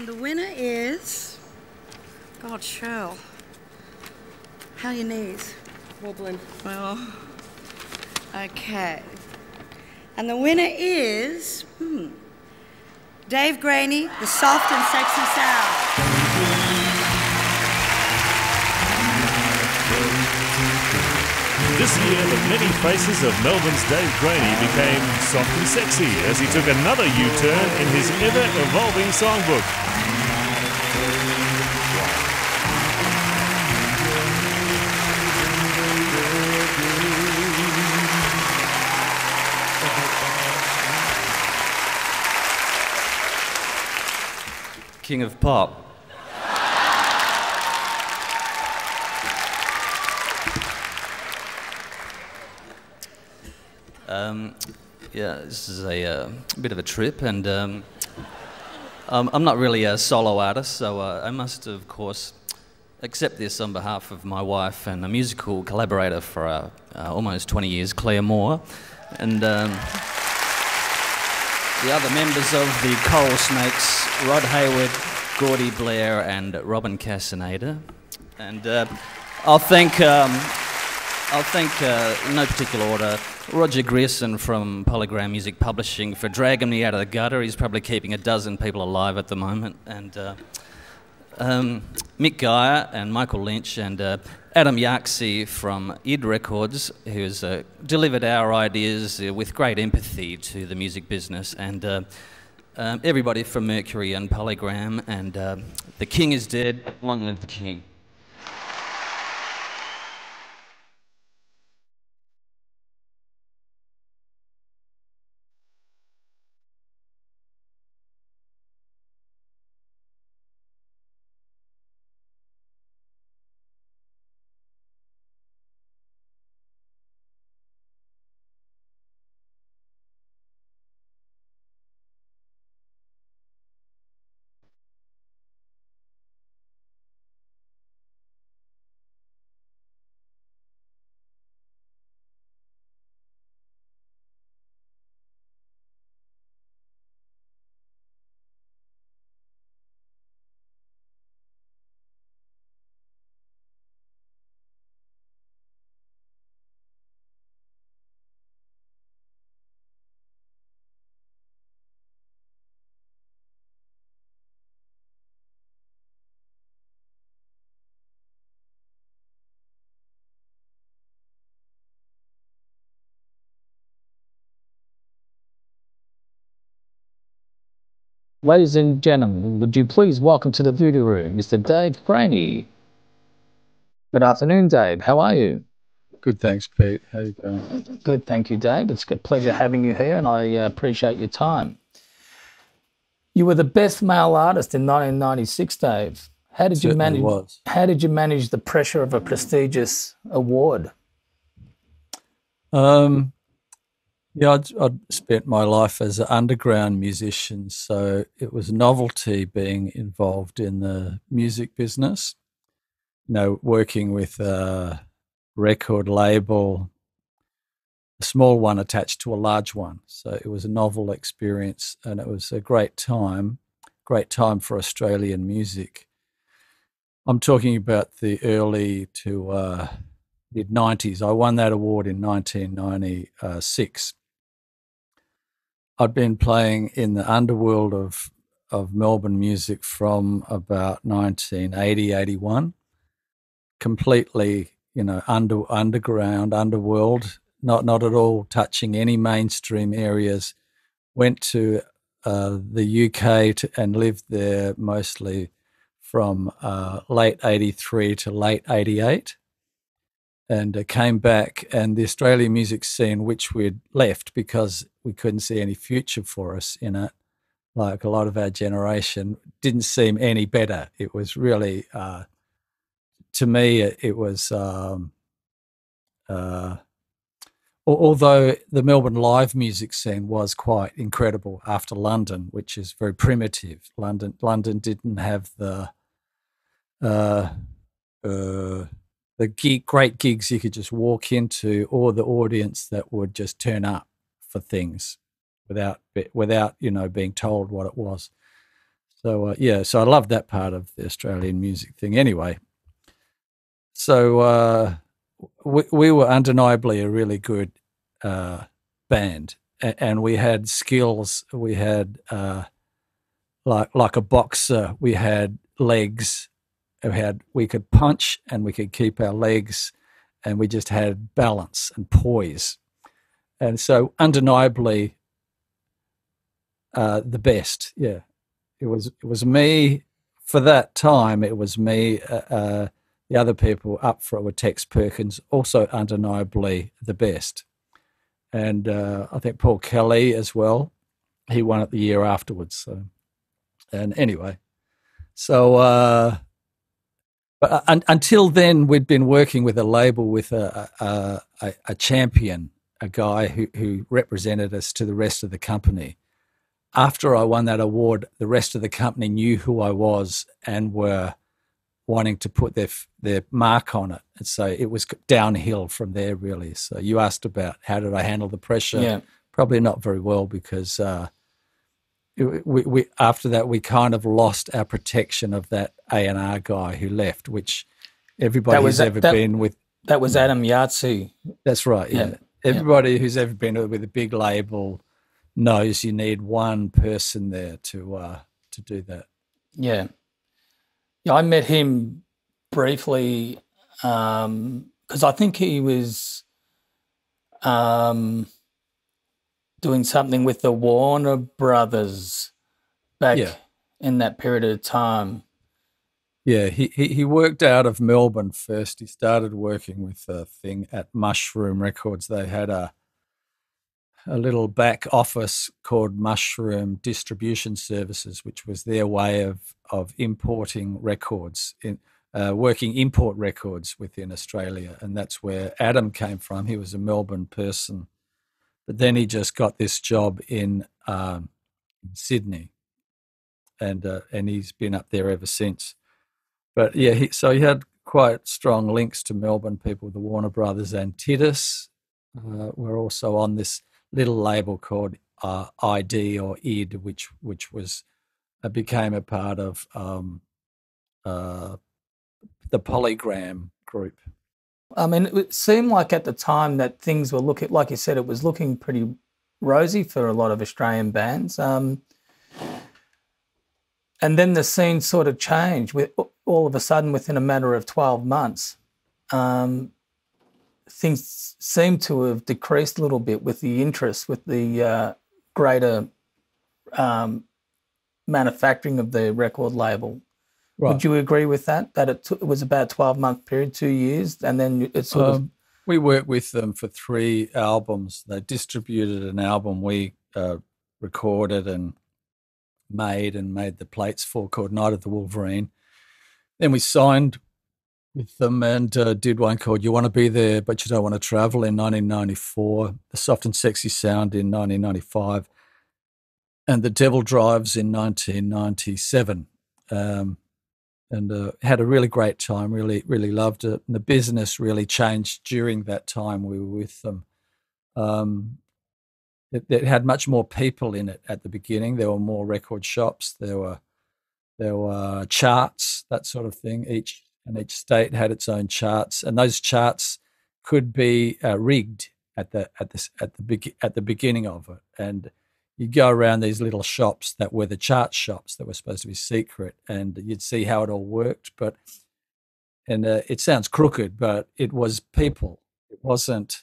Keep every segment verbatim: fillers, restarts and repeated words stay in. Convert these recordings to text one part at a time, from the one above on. And the winner is, God, Cheryl, how are your knees? Wobbling. Well, okay. And the winner is, hmm, Dave Graney, The Soft and Sexy Sound. This year, the many faces of Melbourne's Dave Graney became soft and sexy as he took another U-turn in his ever-evolving songbook. King of Pop. Um, yeah, this is a uh, bit of a trip, and um, um, I'm not really a solo artist, so uh, I must, of course, accept this on behalf of my wife and a musical collaborator for uh, uh, almost twenty years, Claire Moore, and um, the other members of the Coral Snakes, Rod Hayward, Gordy Blair, and Robin Casaneda. And uh, I'll thank, um, I'll thank uh, in no particular order, Roger Grierson from Polygram Music Publishing for dragging me out of the gutter. He's probably keeping a dozen people alive at the moment. And uh, um, Mick Geyer and Michael Lynch and uh, Adam Yaxley from Id Records, who's uh, delivered our ideas uh, with great empathy to the music business. And uh, um, everybody from Mercury and Polygram. And uh, the King is dead. Long live the King. Ladies and gentlemen, would you please welcome to the Voodoo Room, Mister Dave Graney. Good afternoon, Dave. How are you? Good, thanks, Pete. How are you going? Good, thank you, Dave. It's a pleasure having you here, and I appreciate your time. You were the best male artist in nineteen ninety-six, Dave. How did you manage? Was. How did you manage the pressure of a prestigious award? Um. Yeah, I'd, I'd spent my life as an underground musician, so it was novelty being involved in the music business. You know, working with a record label, a small one attached to a large one. So it was a novel experience, and it was a great time, great time for Australian music. I'm talking about the early to uh, mid nineties. I won that award in nineteen ninety-six. I'd been playing in the underworld of, of Melbourne music from about nineteen eighty, eighty-one, completely, you know, under, underground, underworld, not, not at all touching any mainstream areas. Went to uh, the U K to, and lived there mostly from uh, late eighty-three to late eighty-eight. And uh, came back, and the Australian music scene, which we'd left because we couldn't see any future for us in it, like a lot of our generation, didn't seem any better. It was really, uh, to me, it, it was, um, uh, although the Melbourne live music scene was quite incredible after London, which is very primitive. London, London didn't have the... Uh, uh, the gig, great gigs you could just walk into, or the audience that would just turn up for things without, without you know, being told what it was. So, uh, yeah, so I love that part of the Australian music thing anyway. So uh, we, we were undeniably a really good uh, band, a- and we had skills. We had, uh, like like a boxer, we had legs. We had we could punch and we could keep our legs, and we just had balance and poise. And so undeniably uh, the best, yeah. It was it was me for that time. It was me. Uh, uh, the other people up for it were Tex Perkins, also undeniably the best, and uh, I think Paul Kelly as well. He won it the year afterwards. So, and anyway, so uh, but uh, un- until then, we'd been working with a label with a a, a, a champion, a guy who, who represented us to the rest of the company. After I won that award, the rest of the company knew who I was and were wanting to put their their mark on it. And so it was downhill from there, really. So you asked about how did I handle the pressure? Yeah. Probably not very well, because uh, it, we, we after that we kind of lost our protection of that A and R guy who left, which everybody who's ever that, been with. That was Adam Yatsu. That's right. Yeah, yeah. Everybody yeah. who's ever been with a big label knows you need one person there to uh, to do that. Yeah, yeah. I met him briefly because um, I think he was um, doing something with the Warner Brothers back yeah. in that period of time. Yeah, he, he he worked out of Melbourne first. He started working with a thing at Mushroom Records. They had a a little back office called Mushroom Distribution Services, which was their way of of importing records, in uh, working import records within Australia. And that's where Adam came from. He was a Melbourne person. But then he just got this job in um, Sydney, and uh, and he's been up there ever since. But, yeah, he, so he had quite strong links to Melbourne people. The Warner Brothers and Titus uh, were also on this little label called uh, I D or Id, which which was uh, became a part of um, uh, the Polygram group. I mean, it seemed like at the time that things were looking, like you said, it was looking pretty rosy for a lot of Australian bands. Um, and then the scene sort of changed with all of a sudden within a matter of twelve months. Um, Things seem to have decreased a little bit with the interest, with the uh, greater um, manufacturing of the record label. Right. Would you agree with that? That it, t- it was about a twelve-month period, two years, and then it sort um, of. We worked with them for three albums. They distributed an album we uh, recorded and made and made the plates for, called Night of the Wolverine. Then we signed with them and uh, did one called You Want to Be There But You Don't Want to Travel in nineteen ninety-four, The Soft and Sexy Sound in nineteen ninety-five, and The Devil Drives in nineteen ninety-seven. Um, and uh, had a really great time, really, really loved it. And the business really changed during that time we were with them. Um, it, it had much more people in it at the beginning. There were more record shops. There were, there were charts, that sort of thing, each... and each state had its own charts, and those charts could be uh, rigged at the at the at the be- at the beginning of it. And you'd go around these little shops that were the chart shops that were supposed to be secret, and you'd see how it all worked. But and uh, it sounds crooked, but it was people. It wasn't.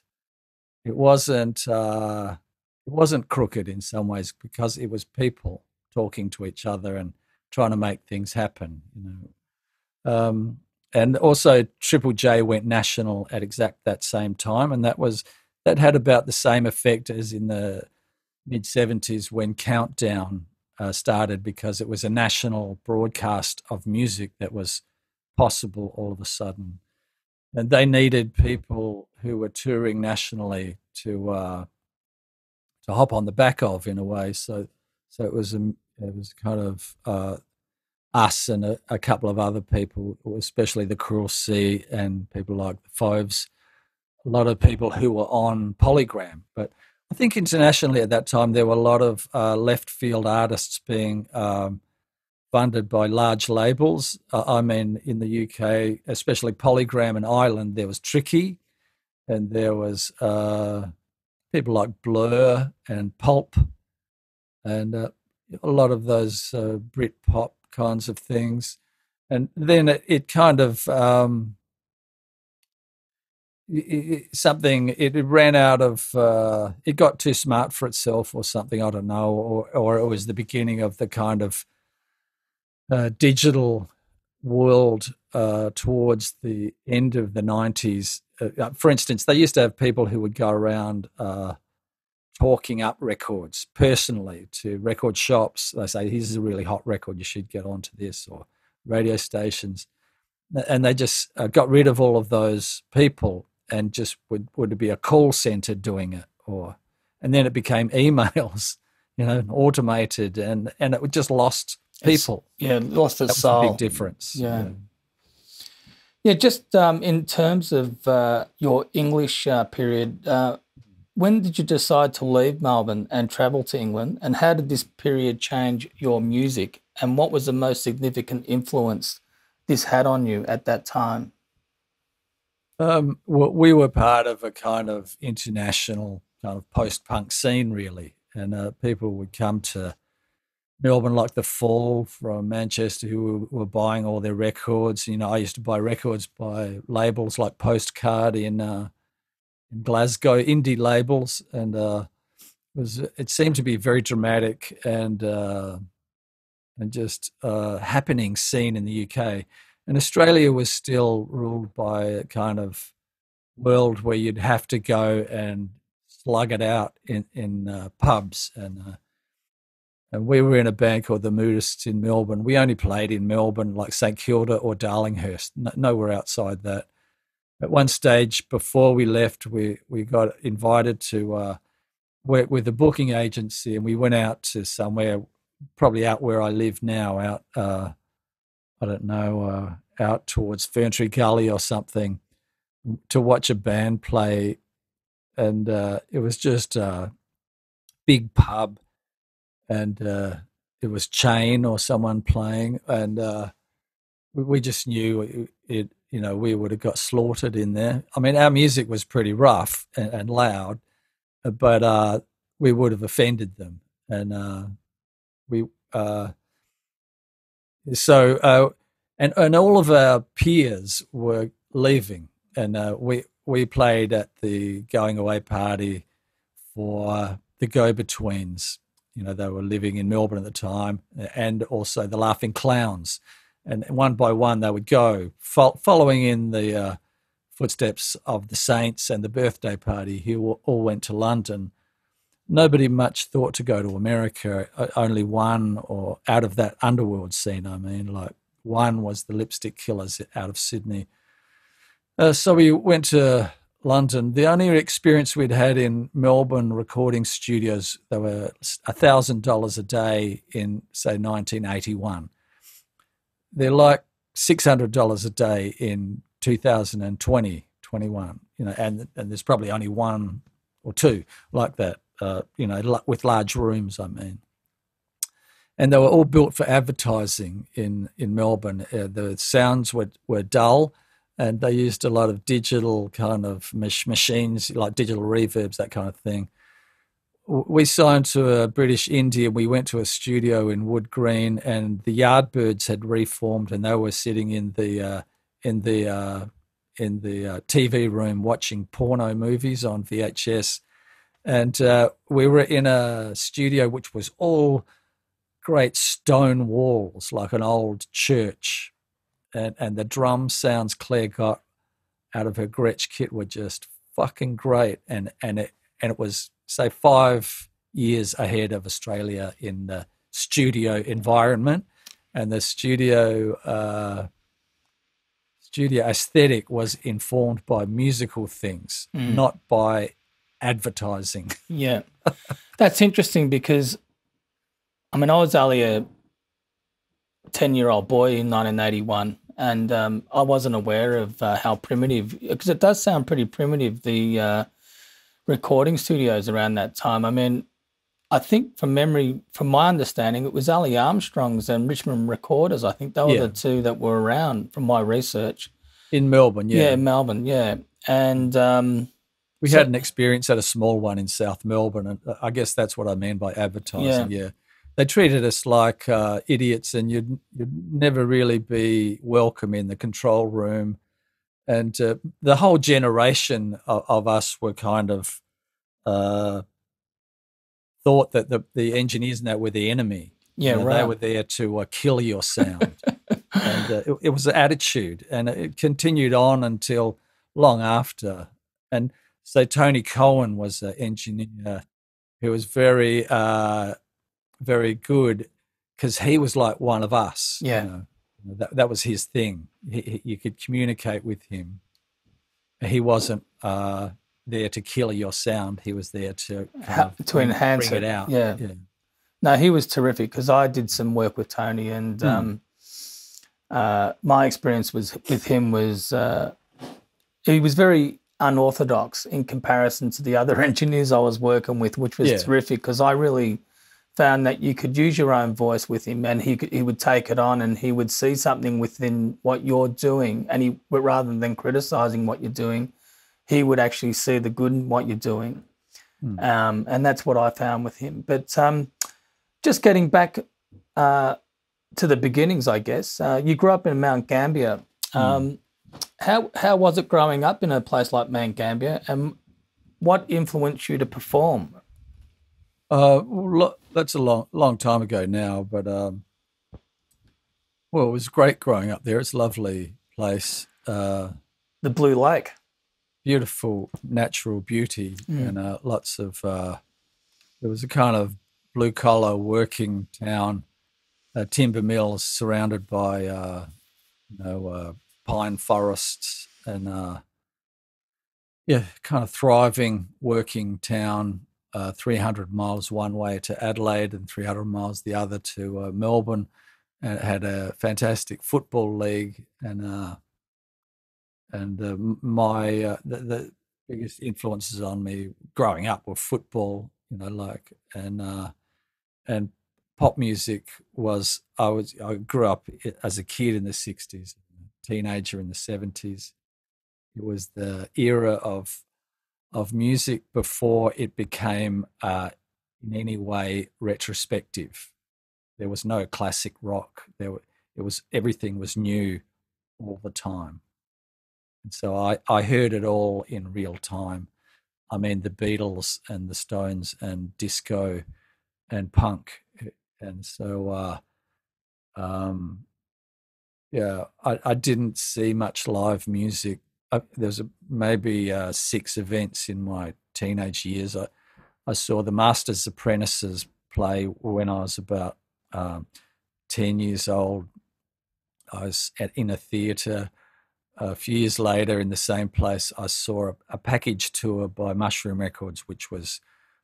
It wasn't. Uh, it wasn't crooked in some ways because it was people talking to each other and trying to make things happen. You know. Um, And also Triple J went national at exact that same time, and that was that had about the same effect as in the mid-seventies when Countdown uh, started, because it was a national broadcast of music that was possible all of a sudden. And they needed people who were touring nationally to uh, to hop on the back of, in a way. So so it was, a, it was kind of... Uh, us and a, a couple of other people, especially The Cruel Sea and people like The Fobes, a lot of people who were on Polygram. But I think internationally at that time there were a lot of uh, left-field artists being um, funded by large labels. Uh, I mean, in the U K, especially Polygram in Ireland, there was Tricky, and there was uh, people like Blur and Pulp, and uh, a lot of those uh, Brit pop kinds of things. And then it, it kind of um, it, something it, it ran out of. Uh, it got too smart for itself, or something. I don't know, or or it was the beginning of the kind of uh, digital world uh, towards the end of the nineties. Uh, for instance, they used to have people who would go around uh, talking up records personally to record shops. They say, "Here's a really hot record. You should get onto this," or radio stations, and they just uh, got rid of all of those people and just would would be a call center doing it, or and then it became emails, you know, automated, and and it just lost people. It's, yeah, lost its soul. That was a big difference. Yeah, yeah. yeah just um, in terms of uh, your English uh, period, uh, when did you decide to leave Melbourne and travel to England, and how did this period change your music? And what was the most significant influence this had on you at that time? Um, well, we were part of a kind of international kind of post-punk scene, really. And uh, people would come to Melbourne, like The Fall from Manchester, who were, were buying all their records. You know, I used to buy records by labels like Postcard in, uh, in Glasgow, indie labels. And uh, it, was, it seemed to be very dramatic and... Uh, and just uh, happening scene in the U K. And Australia was still ruled by a kind of world where you'd have to go and slug it out in, in uh, pubs. And uh, and we were in a band called The Moodists in Melbourne. We only played in Melbourne, like Saint Kilda or Darlinghurst, no, nowhere outside that. At one stage before we left, we, we got invited to uh, work with a booking agency, and we went out to somewhere probably out where I live now, out, uh, I don't know, uh, out towards Ferntree Gully or something, to watch a band play. And uh, it was just a big pub, and uh, it was Chain or someone playing. And uh, we just knew it, it, you know, we would have got slaughtered in there. I mean, our music was pretty rough and, and loud, but uh, we would have offended them. And, uh, We uh, so uh, and and all of our peers were leaving, and uh, we we played at the going away party for the Go Betweens. You know, they were living in Melbourne at the time, and also the Laughing Clowns. And one by one, they would go fo following in the uh, footsteps of the Saints and the Birthday Party, who all went to London. Nobody much thought to go to America. Only one, or out of that underworld scene, I mean, like one was the Lipstick Killers out of Sydney. Uh, so we went to London. The only experience we'd had in Melbourne recording studios, they were a thousand dollars a day in, say, nineteen eighty-one. They're like six hundred dollars a day in two thousand twenty, twenty-one, you know, and, and there's probably only one or two like that. Uh, you know, with large rooms, I mean. And they were all built for advertising in, in Melbourne. Uh, the sounds were, were dull, and they used a lot of digital kind of mach machines, like digital reverbs, that kind of thing. We signed to a British indie, and we went to a studio in Wood Green, and the Yardbirds had reformed, and they were sitting in the uh, in the uh, in the uh, T V room watching porno movies on V H S. And uh, we were in a studio which was all great stone walls, like an old church. And, and the drum sounds Claire got out of her Gretsch kit were just fucking great. And, and, it, and it was, say, five years ahead of Australia in the studio environment. And the studio, uh, studio aesthetic was informed by musical things, mm. not by advertising. Yeah. That's interesting, because I mean, I was only a ten year old boy in nineteen eighty-one, and um I wasn't aware of uh, how primitive, because it does sound pretty primitive, the uh recording studios around that time. I mean, I think from memory, from my understanding, it was Ali Armstrong's and Richmond Recorders. I think they were yeah. the two that were around from my research. In Melbourne, yeah. Yeah, Melbourne, yeah. And um, we so, had an experience at a small one in South Melbourne, and I guess that's what I mean by advertising, yeah. yeah. They treated us like uh, idiots, and you'd, you'd never really be welcome in the control room. And uh, the whole generation of, of us were kind of uh, thought that the, the engineers and that were the enemy. Yeah, you know, right. They were there to uh, kill your sound. and uh, it, it was an attitude, and it continued on until long after. And so Tony Cohen was an engineer who was very, uh, very good because he was like one of us. Yeah. You know? That, that was his thing. He, he, you could communicate with him. He wasn't uh, there to kill your sound. He was there to kind of to enhance bring it, it out. Yeah. yeah. No, he was terrific because I did some work with Tony, and mm. um, uh, my experience was with him was uh, he was very unorthodox in comparison to the other engineers I was working with, which was yeah. terrific because I really found that you could use your own voice with him, and he could, he would take it on, and he would see something within what you're doing, and he rather than criticising what you're doing, he would actually see the good in what you're doing, mm. um, and that's what I found with him. But um, just getting back uh, to the beginnings, I guess uh, you grew up in Mount Gambier. Um, mm. How how was it growing up in a place like Mount Gambier, and what influenced you to perform? Uh, that's a long, long time ago now, but um, well, it was great growing up there. It's a lovely place. Uh, the Blue Lake, beautiful natural beauty, mm. and uh, lots of. Uh, it was a kind of blue collar working town, uh, timber mills surrounded by uh, you know uh, pine forests, and uh, yeah, kind of thriving working town. Uh, three hundred miles one way to Adelaide and three hundred miles the other to uh, Melbourne, and it had a fantastic football league, and uh, and uh, my uh, the, the biggest influences on me growing up were football, you know, like and uh, and pop music was I was I grew up as a kid in the sixties, teenager in the seventies. It was the era of of music before it became uh, in any way retrospective. There was no classic rock. There were, it was everything was new all the time. And so I, I heard it all in real time. I mean, the Beatles and the Stones and disco and punk. And so, uh, um, yeah, I, I didn't see much live music. Uh, there's a, maybe uh, six events in my teenage years. I, I saw the Masters Apprentices play when I was about um, ten years old. I was at, in a theatre. A few years later in the same place, I saw a, a package tour by Mushroom Records, which was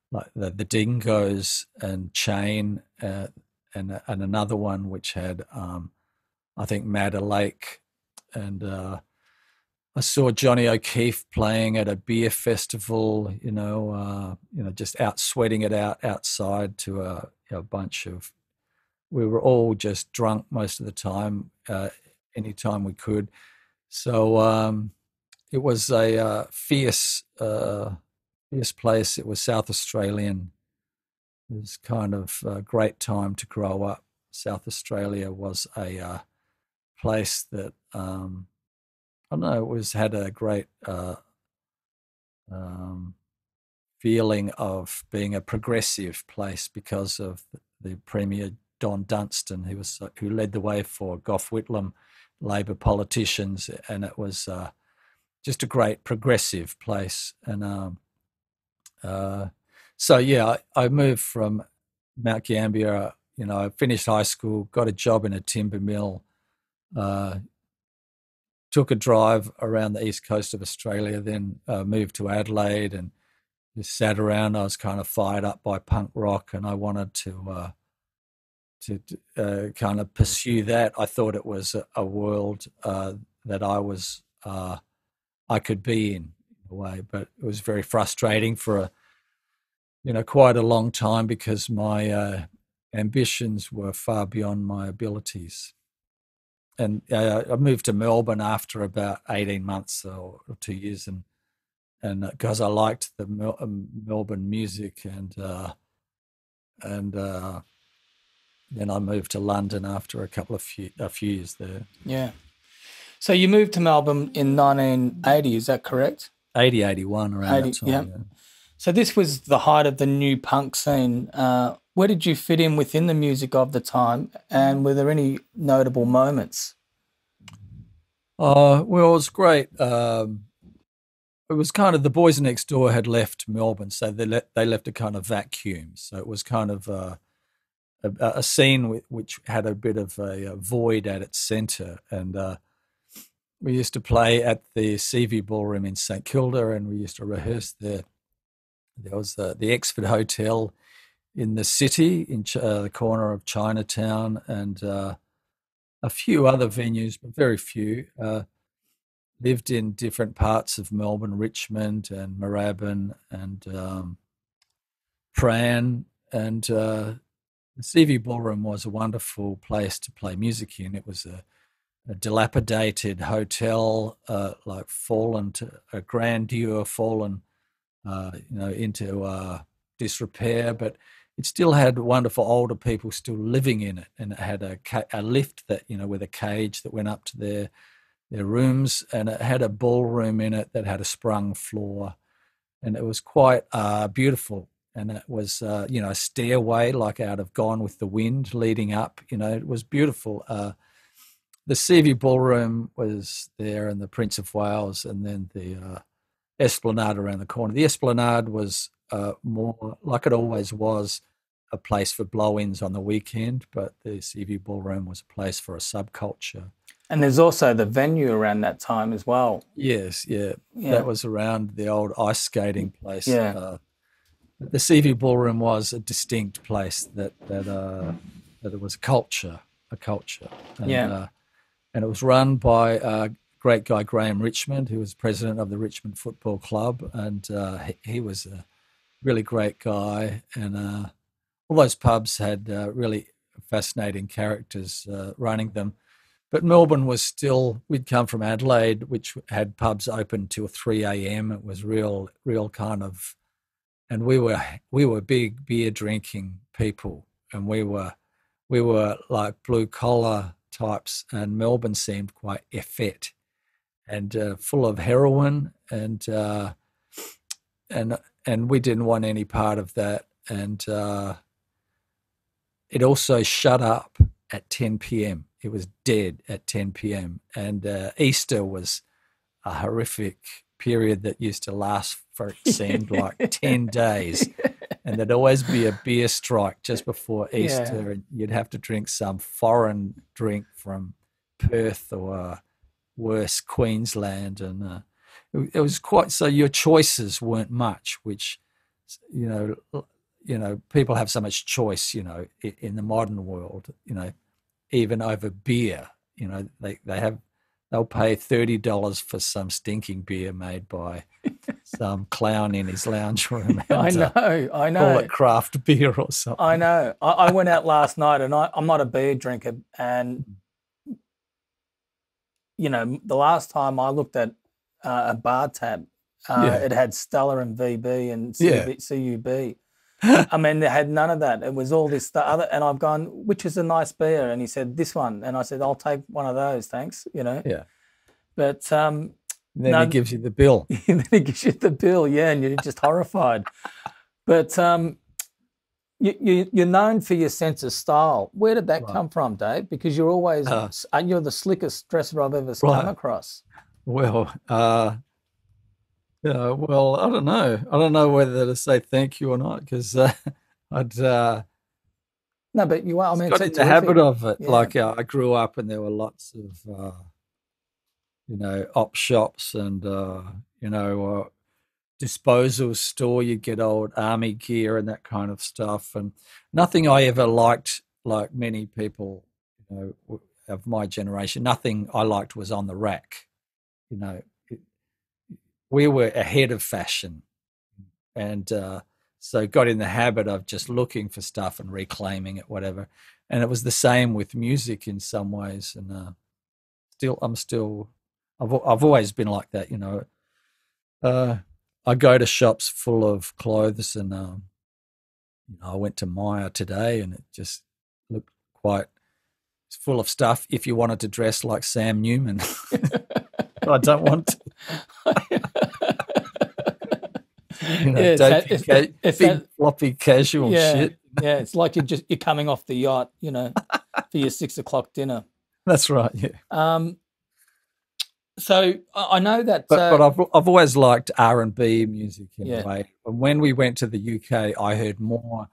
like the, the Dingoes and Chain uh, and, and another one which had, um, I think, Madder Lake and... Uh, I saw Johnny O'Keefe playing at a beer festival, you know, uh, you know, just out sweating it out outside to a, a bunch of. We were all just drunk most of the time, uh, any time we could. So um, it was a uh, fierce, uh, fierce place. It was South Australian. It was kind of a great time to grow up. South Australia was a uh, place that. Um, I don't know, it was had a great uh, um, feeling of being a progressive place because of the Premier Don Dunstan, who was who led the way for Gough Whitlam, Labor politicians, and it was uh, just a great progressive place. And um, uh, so, yeah, I, I moved from Mount Gambier. You know, I finished high school, got a job in a timber mill. Uh, Took a drive around the east coast of Australia, then uh, moved to Adelaide and just sat around. I was kind of fired up by punk rock, and I wanted to uh, to uh, kind of pursue that. I thought it was a, a world uh, that I was uh, I could be in, in a way, but it was very frustrating for a you know, quite a long time because my uh, ambitions were far beyond my abilities. And uh, I moved to Melbourne after about eighteen months or two years, and and because uh, I liked the Mel- Melbourne music, and uh, and uh, then I moved to London after a couple of few, a few years there. Yeah. So you moved to Melbourne in nineteen eighty, is that correct? eighty, eighty-one, around eighty, that time. Yeah. Yeah. So this was the height of the new punk scene. Uh, where did you fit in within the music of the time, and were there any notable moments? Uh, well, it was great. Um, it was kind of the boys next door had left Melbourne, so they, le- they left a kind of vacuum. So it was kind of uh, a, a scene which had a bit of a, a void at its centre, and uh, we used to play at the Seaview Ballroom in Saint Kilda, and we used to rehearse there. There was the, the Exford Hotel in the city, in Ch- uh, the corner of Chinatown, and uh, a few other venues, but very few. Uh, lived in different parts of Melbourne, Richmond and Moorabbin and um, Prahran. And uh, the Seaview Ballroom was a wonderful place to play music in. It was a A dilapidated hotel, uh, like fallen to a grandeur, fallen, uh, you know, into uh, disrepair, but it still had wonderful older people still living in it, and it had a, ca- a lift that, you know, with a cage that went up to their their rooms, and it had a ballroom in it that had a sprung floor, and it was quite uh, beautiful, and it was, uh, you know, a stairway like out of Gone with the Wind leading up, you know, it was beautiful. Uh, The Seaview Ballroom was there, and the Prince of Wales, and then the uh, Esplanade around the corner. The Esplanade was uh, more, like it always was, a place for blow-ins on the weekend, but the Seaview Ballroom was a place for a subculture. And there's also the venue around that time as well. Yes, yeah. yeah. That was around the old ice skating place. Yeah. Uh, the Seaview Ballroom was a distinct place that, that, uh, that it was a culture, a culture. And, yeah. Uh, And it was run by a uh, great guy, Graham Richmond, who was president of the Richmond Football Club. And uh, he, he was a really great guy. And uh, all those pubs had uh, really fascinating characters uh, running them. But Melbourne was still, we'd come from Adelaide, which had pubs open till three a.m. It was real, real kind of, and we were we were big beer drinking people. And we were we were like blue collar types, and Melbourne seemed quite effete and uh, full of heroin, and uh, and and we didn't want any part of that. And uh, it also shut up at ten p.m. It was dead at ten p.m. And uh, Easter was a horrific period that used to last for it seemed like ten days. And there'd always be a beer strike just before Easter, yeah. And you'd have to drink some foreign drink from Perth or uh, worse, Queensland. And uh, it, it was quite, so your choices weren't much, which, you know, you know, people have so much choice, you know, in, in the modern world, you know, even over beer, you know, they, they have, they'll pay thirty dollars for some stinking beer made by some clown in his lounge room. I know, I know. Call it craft beer or something. I know. I, I went out last night, and I, I'm not a beer drinker. And, you know, the last time I looked at uh, a bar tab, uh, yeah. it had Stella and V B and C U B. Yeah. I mean, they had none of that. It was all this the other. And I've gone, which is a nice beer? And he said, this one. And I said, I'll take one of those, thanks, you know. Yeah. But... um And then no, he gives you the bill. And then he gives you the bill, yeah, and you're just horrified. But um, you, you, you're known for your sense of style. Where did that right. come from, Dave? Because you're always uh, – you're the slickest dresser I've ever right. come across. Well, uh, yeah, well, I don't know. I don't know whether to say thank you or not, because uh, I'd uh, – No, but you are. I mean, got it's in terrific. The habit of it. Yeah. Like uh, I grew up and there were lots of uh, – you know, op shops and, uh, you know, uh, disposal store, you get old army gear and that kind of stuff. And nothing I ever liked, like many people, you know, of my generation, nothing I liked was on the rack. You know, it, we were ahead of fashion. And uh, So got in the habit of just looking for stuff and reclaiming it, whatever. And it was the same with music in some ways. And uh, still, I'm still, I've, I've always been like that, you know. Uh, I go to shops full of clothes, and um, you know, I went to Myer today, and it just looked quite full of stuff if you wanted to dress like Sam Newman. But I don't want to. You know, yeah, don't be ca- that, big that, floppy casual yeah, shit. Yeah, it's like you're just you're coming off the yacht, you know, for your six o'clock dinner. That's right. Yeah. Um. So I know that, but, uh, but I've I've always liked R and B music in yeah. a way. And when we went to the U K, I heard more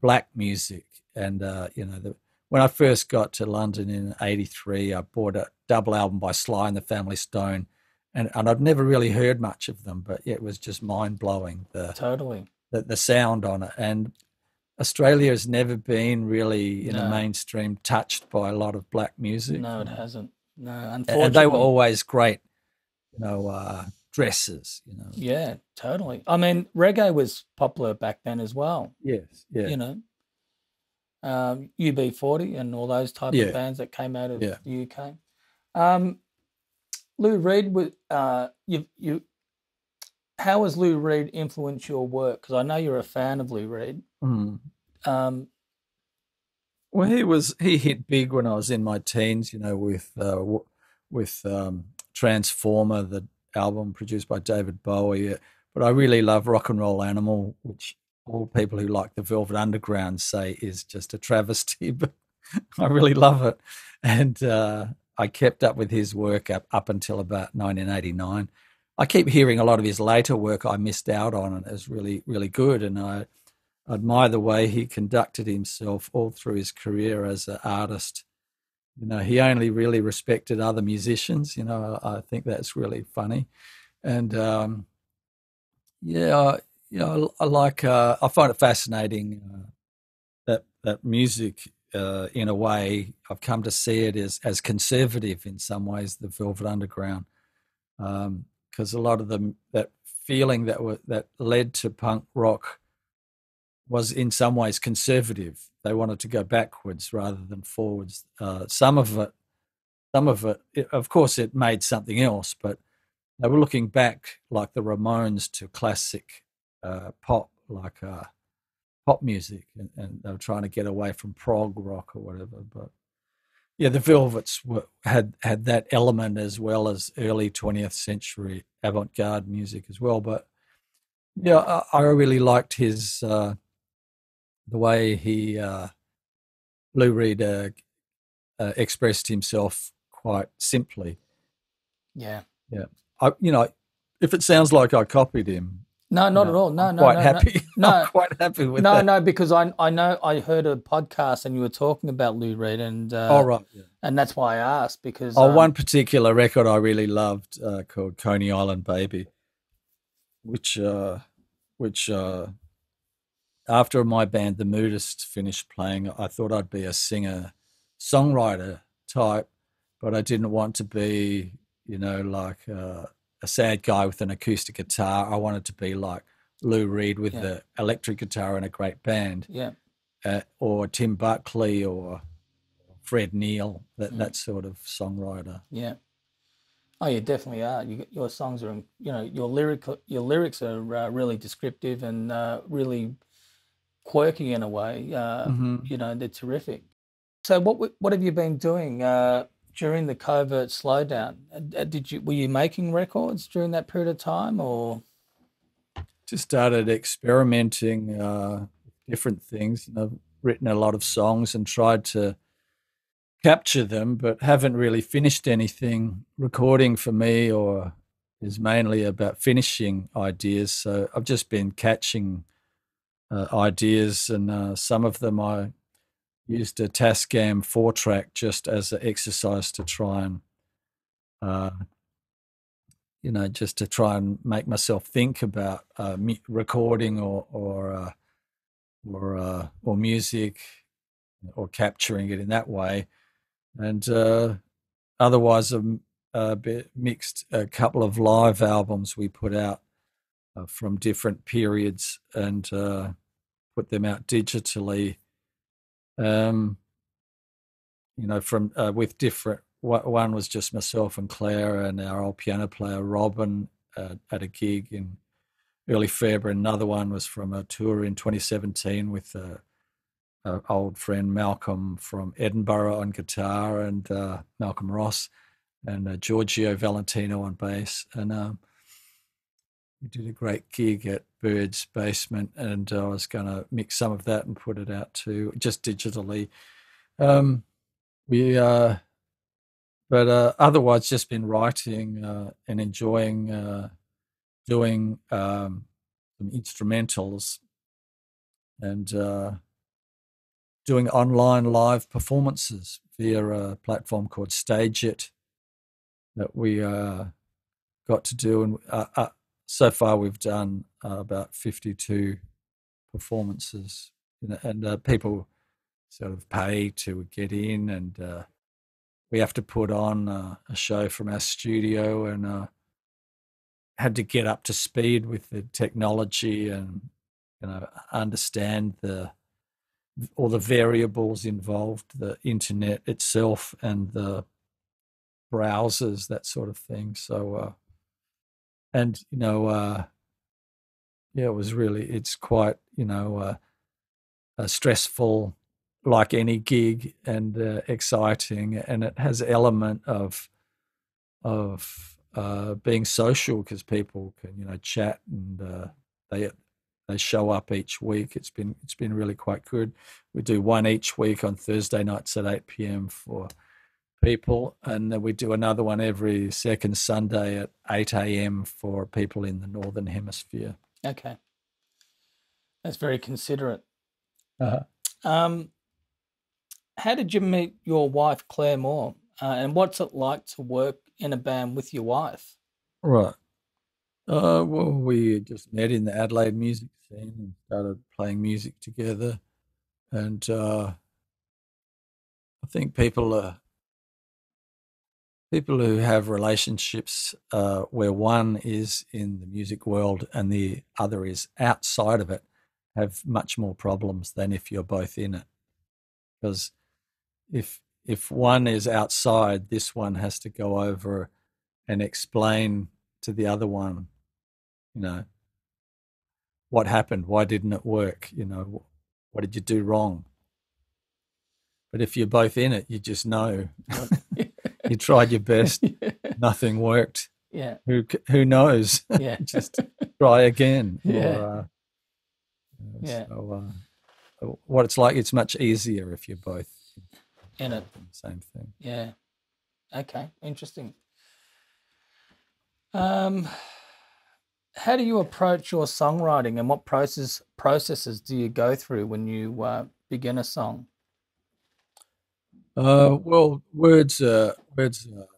black music, and uh, you know, the, when I first got to London in eighty-three, I bought a double album by Sly and the Family Stone. And and I'd never really heard much of them, but it was just mind-blowing, the totally the, the sound on it. And Australia has never been really, in no. the mainstream, touched by a lot of black music. No, it hasn't. No, unfortunately. And they were always great, you know, uh, dresses, you know. Yeah, totally. I mean, reggae was popular back then as well. Yes, yeah. You know, um, U B forty and all those type yeah. of bands that came out of yeah. the U K. Um Lou Reed, uh, you, you, how has Lou Reed influenced your work? Because I know you're a fan of Lou Reed. Mm. Um, well, he was he hit big when I was in my teens, you know, with uh, with um, Transformer, the album produced by David Bowie. But I really love Rock and Roll Animal, which all people who like the Velvet Underground say is just a travesty, but I really love it. And uh I kept up with his work up, up until about nineteen eighty-nine. I keep hearing a lot of his later work I missed out on, and it was really, really good. And I admire the way he conducted himself all through his career as an artist. You know, he only really respected other musicians. You know, I think that's really funny. And um, yeah, you know, I like. Uh, I find it fascinating uh, that that music. Uh, in a way, I've come to see it as, as conservative in some ways, the Velvet Underground, because um, a lot of the that feeling that were, that led to punk rock was in some ways conservative. They wanted to go backwards rather than forwards. Uh, some of it, some of it, it, of course, it made something else, but they were looking back, like the Ramones, to classic uh, pop, like. Uh, pop music, and, and they were trying to get away from prog rock or whatever. But yeah, the Velvets were, had had that element as well as early twentieth century avant-garde music as well. But yeah, I, I really liked his uh, the way he uh, Lou Reed uh, uh, expressed himself quite simply. Yeah, yeah. I, you know, if it sounds like I copied him. No, not no, at all. No, I'm no, quite no, happy. No, I'm quite happy with no, that. No, no, because I, I know I heard a podcast and you were talking about Lou Reed, and uh, oh, right. yeah. and that's why I asked, because oh, um, one particular record I really loved uh, called Coney Island Baby, which uh, which uh, after my band The Moodists finished playing, I thought I'd be a singer songwriter type, but I didn't want to be, you know, like. Uh, a sad guy with an acoustic guitar. I wanted to be like Lou Reed with yeah. the electric guitar and a great band, yeah, uh, or Tim Buckley or Fred Neil, that, mm. that sort of songwriter. Yeah. Oh, you definitely are. You, your songs are, you know, your lyric, your lyrics are uh, really descriptive and uh, really quirky in a way. Uh, mm-hmm. You know, they're terrific. So, what what have you been doing? Uh, During the COVID slowdown, did you were you making records during that period of time, or just started experimenting uh, different things? You know, I've written a lot of songs and tried to capture them, but haven't really finished anything. Recording for me, or is mainly about finishing ideas. So I've just been catching uh, ideas, and uh, some of them I. used a Tascam four-track just as an exercise to try and, uh, you know, just to try and make myself think about uh, recording or or uh, or, uh, or music, or capturing it in that way. And uh, otherwise, I've uh, mixed a couple of live albums we put out uh, from different periods and uh, put them out digitally. Um, you know, from uh, with different. One was just myself and Claire and our old piano player Robin uh, at a gig in early February. Another one was from a tour in twenty seventeen with uh, our old friend Malcolm from Edinburgh on guitar, and uh, Malcolm Ross, and uh, Giorgio Valentino on bass. And um, we did a great gig at Bird's Basement, and I was going to mix some of that and put it out too, just digitally. Um, we... Uh, But uh, otherwise, just been writing uh, and enjoying uh, doing um, some instrumentals and uh, doing online live performances via a platform called Stage It that we uh, got to do. And uh, uh, so far, we've done uh, about fifty-two performances, and, and uh, people sort of pay to get in, and uh, we have to put on uh, a show from our studio, and uh, had to get up to speed with the technology and, you know, understand the all the variables involved, the internet itself and the browsers, that sort of thing. So, uh, and, you know, uh, yeah, it was really, it's quite, you know, uh, a stressful, like any gig, and uh, exciting, and it has an element of of uh, being social because people can, you know, chat, and uh, they they show up each week. It's been it's been really quite good. We do one each week on Thursday nights at eight p m for people, and then we do another one every second Sunday at eight a m for people in the Northern Hemisphere. Okay, that's very considerate. Uh-huh. Um. How did you meet your wife, Claire Moore, uh, and what's it like to work in a band with your wife? Right. Uh, well, we just met in the Adelaide music scene and started playing music together. And uh, I think people are, people who have relationships uh, where one is in the music world and the other is outside of it have much more problems than if you're both in it. Because If if one is outside, this one has to go over and explain to the other one, you know, what happened, why didn't it work, you know, what did you do wrong? But if you're both in it, you just know. You tried your best, yeah. Nothing worked. Yeah. Who who knows? Yeah. Just try again. Yeah. Or, uh, yeah. So, uh, what it's like, it's much easier if you're both in it. Same thing. Yeah. Okay. Interesting. Um, how do you approach your songwriting, and what process processes do you go through when you uh, begin a song? Uh, well, words are words are,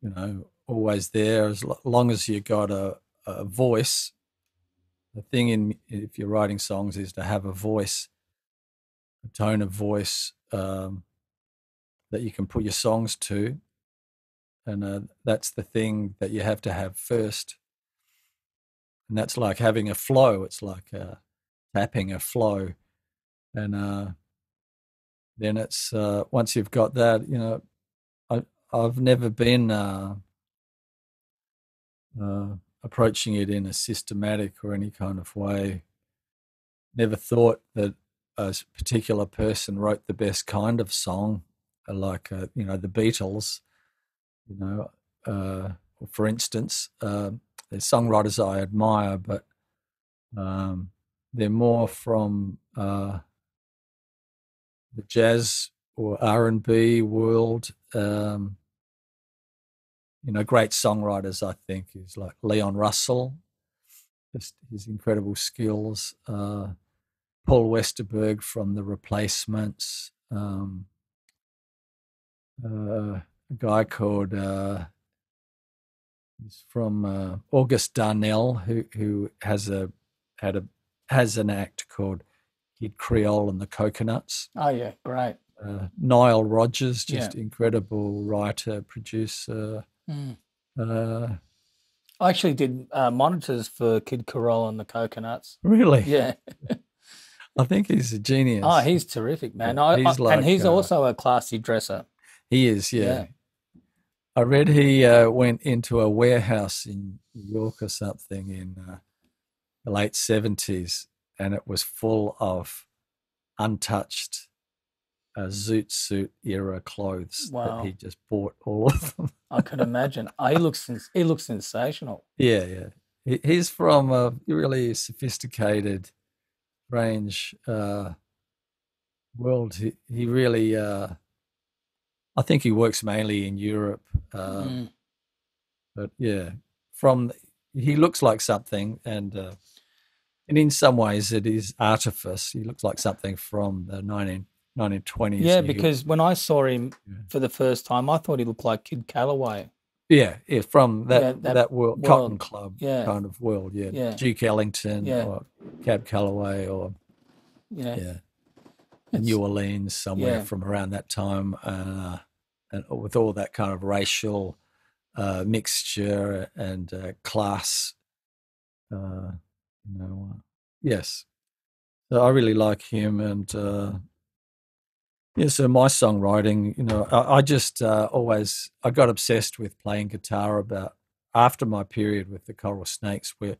you know, always there as long as you got a, a voice. The thing in if you're writing songs is to have a voice, a tone of voice. Um, that you can put your songs to, and uh, that's the thing that you have to have first, and that's like having a flow. It's like uh, tapping a flow, and uh, then it's uh, once you've got that, you know, I, I've never been uh, uh, approaching it in a systematic or any kind of way. Never thought that a particular person wrote the best kind of song, like, uh, you know, the Beatles, you know, uh, for instance. Uh, they're songwriters I admire, but um, they're more from uh, the jazz or R and B world. Um, you know, great songwriters, I think, is like Leon Russell, just his incredible skills. Uh, Paul Westerberg from The Replacements, um, uh, a guy called uh, he's from uh, August Darnell, who who has a had a has an act called Kid Creole and the Coconuts. Oh yeah, great. Uh, Nile Rodgers, just yeah. Incredible writer, producer. Mm. Uh, I actually did uh, monitors for Kid Carolla and the Coconuts. Really? Yeah. I think he's a genius. Oh, he's terrific, man. I, he's I, like, and he's uh, also a classy dresser. He is, yeah. yeah. I read he uh, went into a warehouse in New York or something in uh, the late seventies, and it was full of untouched uh, Zoot Suit era clothes wow. that he just bought all of them. I can imagine. Oh, he looks he looks sensational. Yeah, yeah. He, he's from a really sophisticated, range uh, world. He, he really, uh, I think he works mainly in Europe. Uh, mm. But yeah, from he looks like something, and uh, and in some ways it is artifice. He looks like something from the nineteen twenties. Yeah, because when I saw him yeah. for the first time, I thought he looked like Kid Calloway. Yeah, yeah, from that yeah, that, that world, world, Cotton Club yeah. kind of world, yeah. yeah. Duke Ellington yeah. or Cab Calloway or yeah, yeah. New Orleans somewhere yeah. from around that time, uh, and with all that kind of racial uh, mixture and uh, class, uh, you know, uh, yes. So I really like him, and uh, yeah, so my songwriting, you know, I, I just uh, always, I got obsessed with playing guitar about after my period with the Coral Snakes, where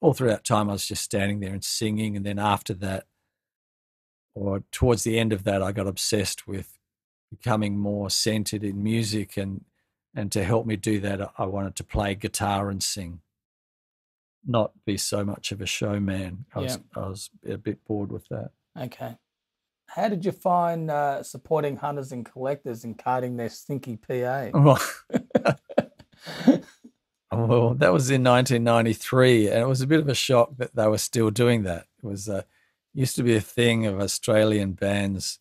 all through that time I was just standing there and singing, and then after that, or towards the end of that, I got obsessed with becoming more centered in music, and, and to help me do that, I wanted to play guitar and sing, not be so much of a showman. I, yeah. was, I was a bit bored with that. Okay. How did you find uh, supporting hunters and collectors and carting their stinky P A? Well, that was in nineteen ninety-three, and it was a bit of a shock that they were still doing that. It was uh, used to be a thing of Australian bands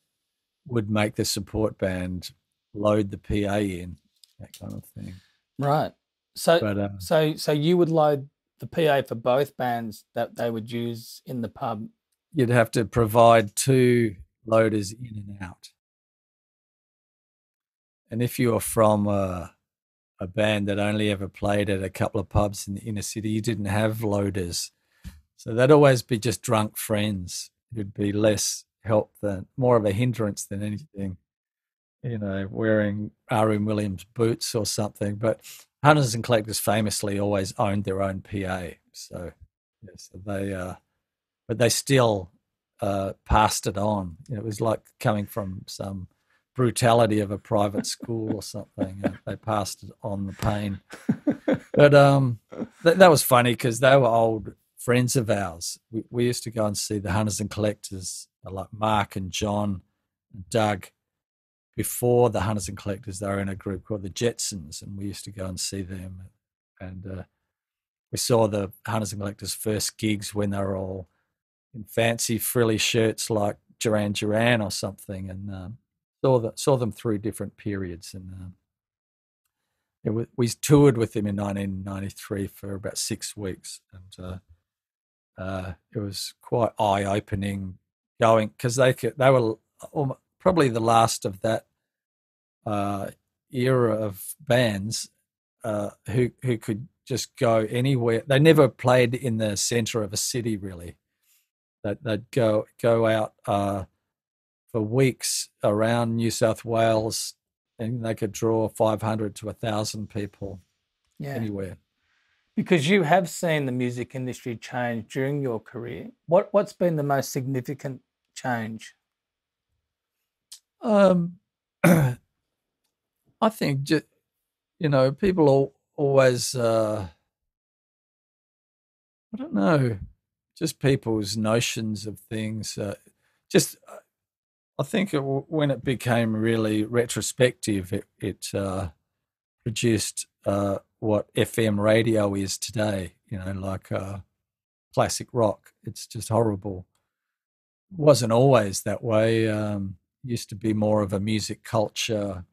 would make the support band load the P A in, that kind of thing. Right. So, but, um, so, so you would load the P A for both bands that they would use in the pub. You'd have to provide two loaders in and out, and if you were from a, a band that only ever played at a couple of pubs in the inner city, you didn't have loaders, so they'd always be just drunk friends who'd be less help than more of a hindrance than anything, you know, wearing R M Williams boots or something. But hunters and collectors famously always owned their own P A, so yeah, so they uh but they still Uh, passed it on. It was like coming from some brutality of a private school or something. They passed it on the pain. But um, th that was funny because they were old friends of ours. We, we used to go and see the hunters and collectors like Mark and John and Doug. Before the hunters and collectors, they were in a group called the Jetsons, and we used to go and see them. And uh, we saw the hunters and collectors' first gigs when they were all in fancy frilly shirts like Duran Duran or something, and um, saw, the, saw them through different periods. And um, it was, we toured with them in nineteen ninety-three for about six weeks, and uh, uh, it was quite eye-opening going, because they, they were almost, probably the last of that uh, era of bands uh, who, who could just go anywhere. They never played in the centre of a city, really. That they'd go go out uh, for weeks around New South Wales, and they could draw five hundred to a thousand people yeah. anywhere. Because you have seen the music industry change during your career. What what's been the most significant change? Um, I think just, you know, people all, always. Uh, I don't know. Just people's notions of things. Uh, just, uh, I think it w when it became really retrospective, it, it uh, produced uh, what F M radio is today. You know, like uh, classic rock. It's just horrible. It wasn't always that way. Um, used to be more of a music culture.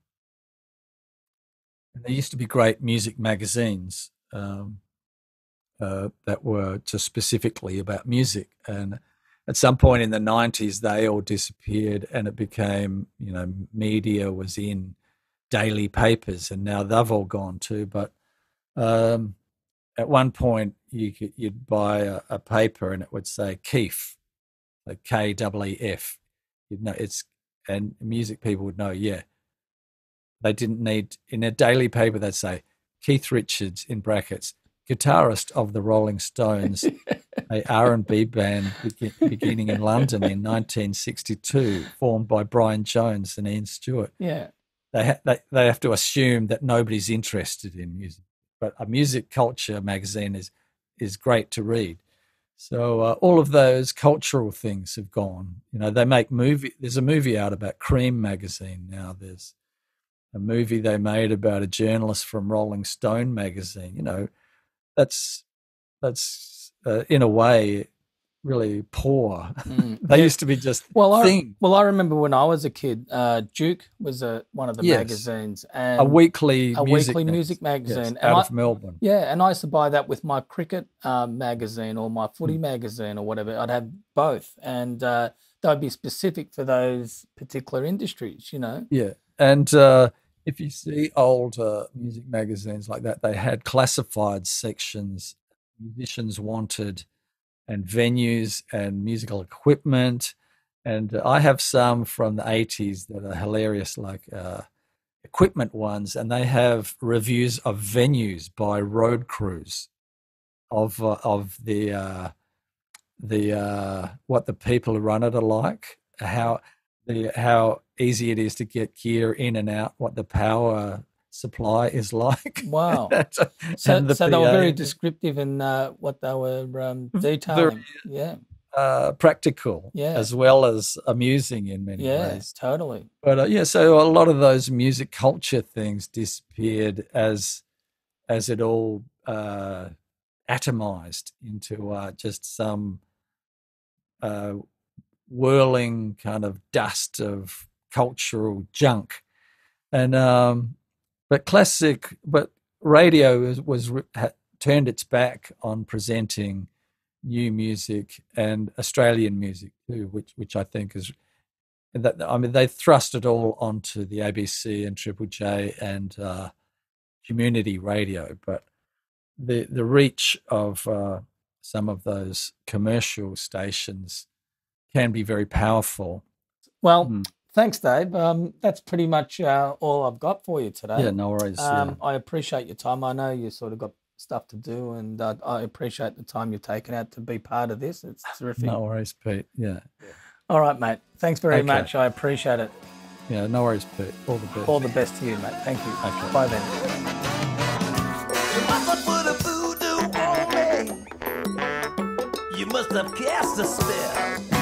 And there used to be great music magazines. Um, Uh, that were just specifically about music, and at some point in the nineties they all disappeared, and it became, you know, media was in daily papers, and now they've all gone too. But um, at one point you could, you'd buy a, a paper and it would say Keef, like K E E F. You'd know it's, and music people would know. Yeah, they didn't need in a daily paper. They'd say Keith Richards in brackets, guitarist of the Rolling Stones, a R and B band be beginning in London in nineteen sixty-two, formed by Brian Jones and Ian Stewart. Yeah, they ha they they have to assume that nobody's interested in music, but a music culture magazine is is great to read. So uh, all of those cultural things have gone. You know, they make movie. There's a movie out about Cream magazine now. There's a movie they made about a journalist from Rolling Stone magazine. You know, that's that's uh, in a way really poor. Mm. They yeah. used to be just well. Thing. I well, I remember when I was a kid, uh, Duke was a, one of the yes. magazines, and a weekly a music weekly music magazine yes, and out I, of Melbourne. Yeah, and I used to buy that with my cricket uh, magazine or my footy mm. magazine or whatever. I'd have both, and uh, they'd be specific for those particular industries. You know. Yeah, and uh, if you see old uh, music magazines like that, they had classified sections. Musicians wanted. And venues and musical equipment. And uh, I have some from the eighties that are hilarious, like uh, equipment ones, and they have reviews of venues by road crews of uh, of the uh, the uh, what the people who run it are like, how the how easy it is to get gear in and out, what the power supply is like. Wow. and, so and the, so they were uh, very descriptive in uh, what they were um, detailing. Very, yeah. Uh, practical yeah. as well as amusing in many yeah, ways. Yes, totally. But uh, yeah, so a lot of those music culture things disappeared as as it all uh, atomized into uh, just some uh, whirling kind of dust of cultural junk. And um But classic, but radio was, was ha, turned its back on presenting new music and Australian music too, which which I think is, and that, I mean, they thrust it all onto the A B C and Triple J and uh, community radio, but the the reach of uh, some of those commercial stations can be very powerful. Well. Mm. Thanks, Dave. Um, that's pretty much uh, all I've got for you today. Yeah, no worries. Um, yeah. I appreciate your time. I know you sort of got stuff to do, and uh, I appreciate the time you've taken out to be part of this. It's terrific. No worries, Pete. Yeah. yeah. All right, mate. Thanks very okay. much. I appreciate it. Yeah, no worries, Pete. All the best. All the best to you, mate. Thank you. Okay. Bye then. You must have cast a spell.